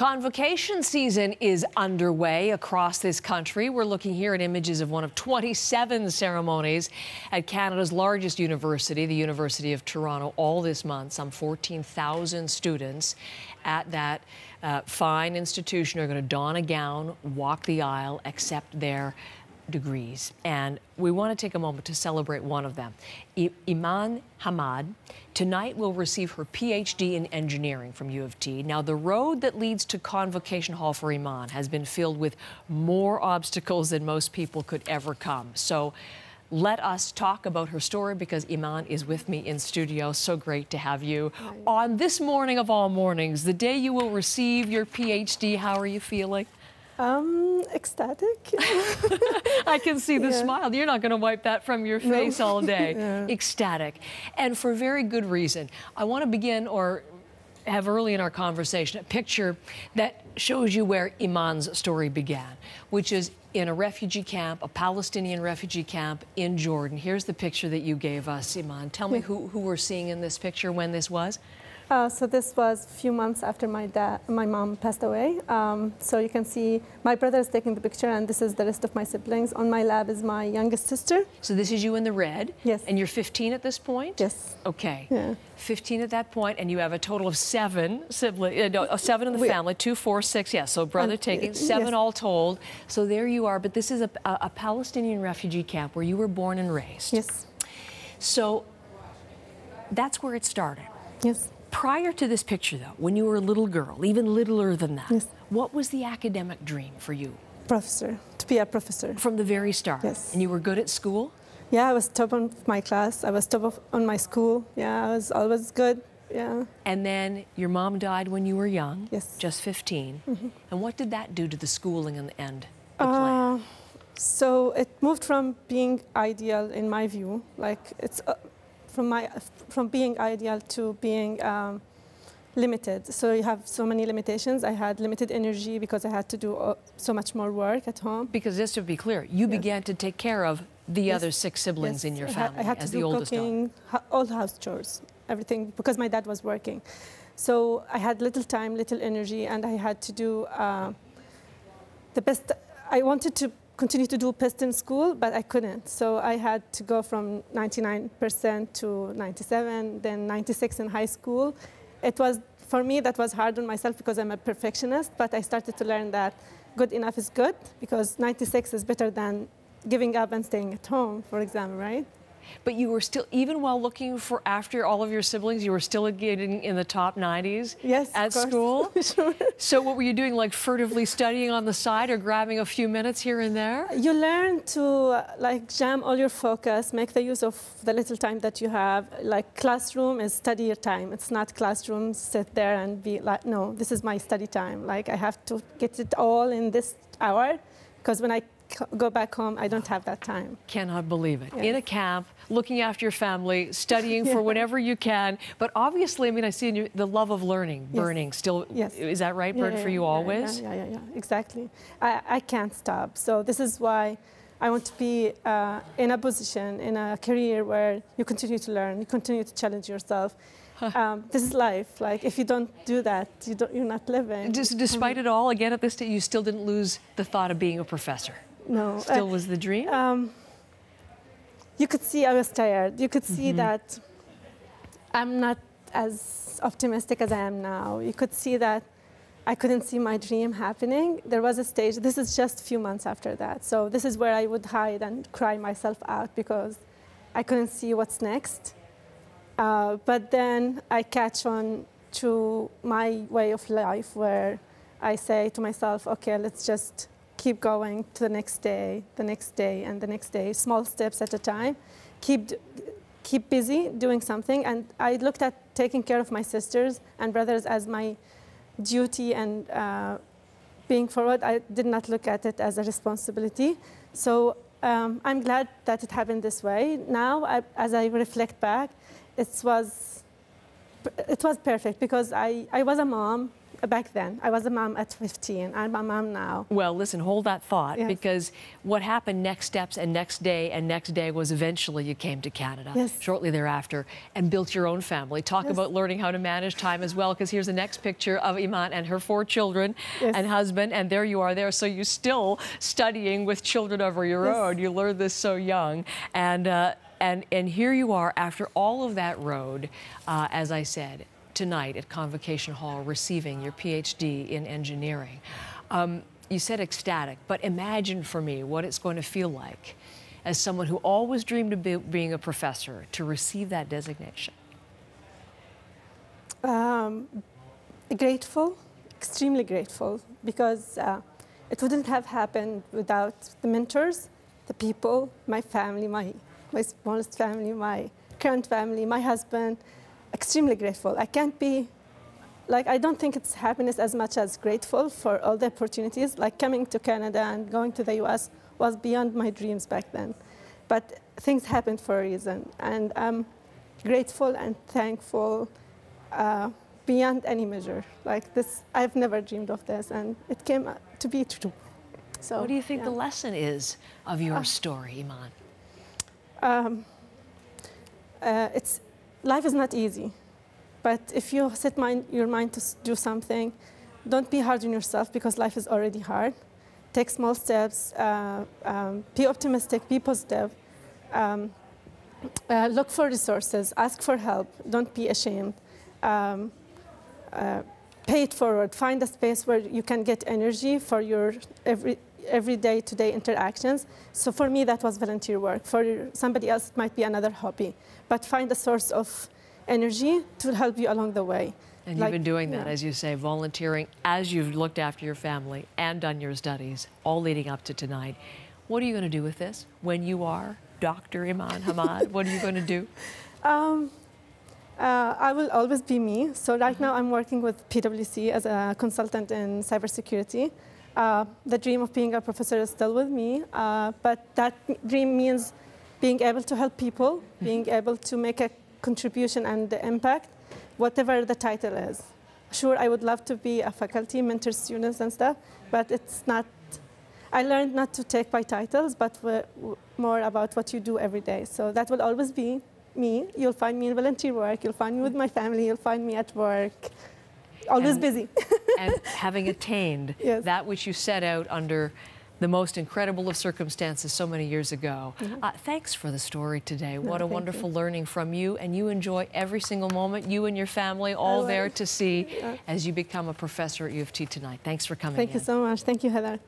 Convocation season is underway across this country. We're looking here at images of one of 27 ceremonies at Canada's largest university, the University of Toronto, all this month. Some 14,000 students at that fine institution are going to don a gown, walk the aisle, accept their degrees. And we want to take a moment to celebrate one of them. Eman Hammad tonight will receive her PhD in engineering from U of T. Now, the road that leads to Convocation Hall for Eman has been filled with more obstacles than most people could ever come. So let us talk about her story, because Eman is with me in studio. So great to have you on this morning of all mornings, the day you will receive your PhD. How are you feeling? Ecstatic. I can see the smile. You're not going to wipe that from your face all day. Ecstatic. And for very good reason. I want to begin, or have early in our conversation, a picture that shows you where Eman's story began, which is in a refugee camp, a Palestinian refugee camp in Jordan. Here's the picture that you gave us, Eman. Tell me who we're seeing in this picture, when this was. So this was a few months after my mom passed away. So you can see my brother is taking the picture, and this is the rest of my siblings. On my lap is my youngest sister. So this is you in the red? Yes. And you're 15 at this point? Yes. Okay. Yeah. 15 at that point, and you have a total of seven in the family, 2, 4, 6, yes. So brother taking, seven all told. So there you are. But this is a Palestinian refugee camp where you were born and raised. Yes. So that's where it started. Yes. Prior to this picture, though, when you were a little girl, even littler than that, what was the academic dream for you? Professor, to be a professor. From the very start? Yes. And you were good at school? Yeah, I was top on my class. I was top on my school. Yeah, I was always good. Yeah. And then your mom died when you were young? Yes. Just 15. Mm-hmm. And what did that do to the schooling and the plan? So it moved from being ideal, in my view, like it's... From being ideal to being limited. So you have so many limitations. I had limited energy because I had to do so much more work at home. Because just to be clear, you began to take care of the other 6 siblings in your family. I had to do cooking, all house chores, everything, because my dad was working. So I had little time, little energy, and I had to do the best. I wanted to continue to do best in school, but I couldn't. So I had to go from 99% to 97, then 96 in high school. It was, for me, that was hard on myself because I'm a perfectionist, but I started to learn that good enough is good, because 96 is better than giving up and staying at home, for example, right? But you were still, even while looking for after all of your siblings, you were still getting in the top 90s at school? Sure. So what were you doing, like furtively studying on the side or grabbing a few minutes here and there? You learn to like jam all your focus, make the use of the little time that you have. Like classroom is study your time. It's not classroom, sit there and be like, no, this is my study time. Like I have to get it all in this hour, because when I go back home, I don't have that time. Cannot believe it. Yes. In a camp, looking after your family, studying for whenever you can. But obviously, I mean, I see in you, the love of learning, burning still. Yes. Is that right, burn for you always? Yeah, exactly. I can't stop. So this is why I want to be in a position, in a career where you continue to learn, you continue to challenge yourself. This is life. Like if you don't do that, you're not living. Just despite it all, again at this stage, you still didn't lose the thought of being a professor. No. Still was the dream? You could see I was tired. You could see that I'm not as optimistic as I am now. You could see that I couldn't see my dream happening. There was a stage, this is just a few months after that. So this is where I would hide and cry myself out because I couldn't see what's next. But then I catch on to my way of life where I say to myself, okay, let's just keep going to the next day, and the next day, small steps at a time. Keep busy doing something. And I looked at taking care of my sisters and brothers as my duty and being forward. I did not look at it as a responsibility. So I'm glad that it happened this way. Now, as I reflect back, it was perfect because I was a mom. back then. I was a mom at 15. I'm a mom now. Well, listen, hold that thought, yes, because what happened next steps and next day was eventually you came to Canada, yes, shortly thereafter, and built your own family. Talk, yes, about learning how to manage time as well, because here's the next picture of Eman and her 4 children, yes, and husband, and there you are there. So you're still studying with children of your, yes, own. You learned this so young. And here you are after all of that road, as I said, tonight at Convocation Hall receiving your PhD in engineering. You said ecstatic, but imagine for me what it's going to feel like as someone who always dreamed of being a professor to receive that designation. Grateful, extremely grateful, because it wouldn't have happened without the mentors, the people, my family, my smallest family, my current family, my husband. Extremely grateful. I can't be, like, I don't think it's happiness as much as grateful for all the opportunities. Like, coming to Canada and going to the U.S. was beyond my dreams back then. But things happened for a reason, and I'm grateful and thankful beyond any measure. Like, this, I've never dreamed of this, and it came to be true. So, what do you think, yeah, the lesson is of your story, Eman? Life is not easy, but if you set your mind to do something, don't be hard on yourself, because life is already hard. Take small steps, be optimistic, be positive, look for resources, ask for help, don't be ashamed, pay it forward, find a space where you can get energy for your everyday-to-day interactions. So for me, that was volunteer work. For somebody else, it might be another hobby. But find a source of energy to help you along the way. And like, you've been doing that, yeah, as you say, volunteering, as you've looked after your family and done your studies, all leading up to tonight. What are you going to do with this when you are Dr. Eman Hammad? What are you going to do? I will always be me. So right now, I'm working with PwC as a consultant in cybersecurity. The dream of being a professor is still with me, but that dream means being able to help people, being able to make a contribution and the impact, whatever the title is. Sure, I would love to be a faculty, mentor students and stuff, but it's not, I learned not to take by titles, but more about what you do every day. So that will always be me. You'll find me in volunteer work, you'll find me with my family, you'll find me at work. Always busy. And having attained, yes, that which you set out under the most incredible of circumstances so many years ago. Mm-hmm. Thanks for the story today. No, what a wonderful learning from you. And you enjoy every single moment, you and your family, all there to see, yeah, as you become a professor at U of T tonight. Thanks for coming in. Thank you so much. Thank you, Heather.